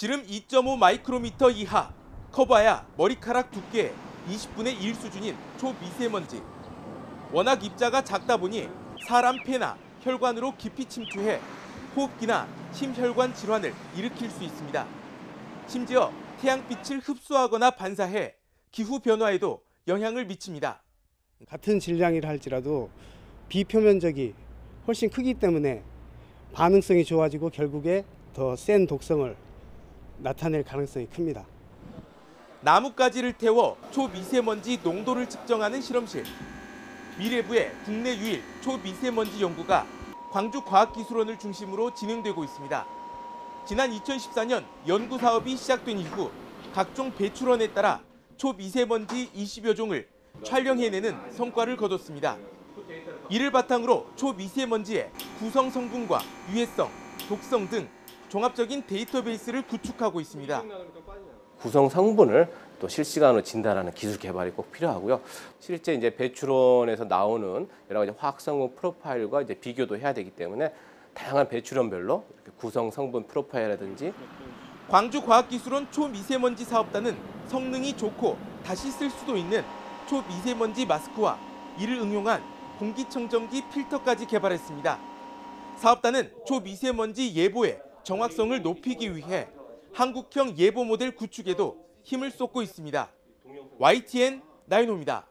지름 2.5 마이크로미터 이하, 커봐야 머리카락 두께의 20분의 1 수준인 초미세먼지. 워낙 입자가 작다 보니 사람 폐나 혈관으로 깊이 침투해 호흡기나 심혈관 질환을 일으킬 수 있습니다. 심지어 태양빛을 흡수하거나 반사해 기후 변화에도 영향을 미칩니다. 같은 질량이라 할지라도 비표면적이 훨씬 크기 때문에 반응성이 좋아지고 결국에 더 센 독성을 나타낼 가능성이 큽니다. 나뭇가지를 태워 초미세먼지 농도를 측정하는 실험실. 미래부의 국내 유일 초미세먼지 연구가 광주과학기술원을 중심으로 진행되고 있습니다. 지난 2014년 연구 사업이 시작된 이후 각종 배출원에 따라 초미세먼지 20여 종을 촬영해내는 성과를 거뒀습니다. 이를 바탕으로 초미세먼지의 구성 성분과 유해성, 독성 등 종합적인 데이터베이스를 구축하고 있습니다. 구성 성분을 또 실시간으로 진단하는 기술 개발이 꼭 필요하고요. 실제 이제 배출원에서 나오는 여러 가지 화학성분 프로파일과 이제 비교도 해야 되기 때문에 다양한 배출원별로 구성 성분 프로파일이라든지. 광주과학기술원 초미세먼지 사업단은 성능이 좋고 다시 쓸 수도 있는 초미세먼지 마스크와 이를 응용한 공기청정기 필터까지 개발했습니다. 사업단은 초미세먼지 예보의 정확성을 높이기 위해 한국형 예보 모델 구축에도 힘을 쏟고 있습니다. YTN 나인호입니다.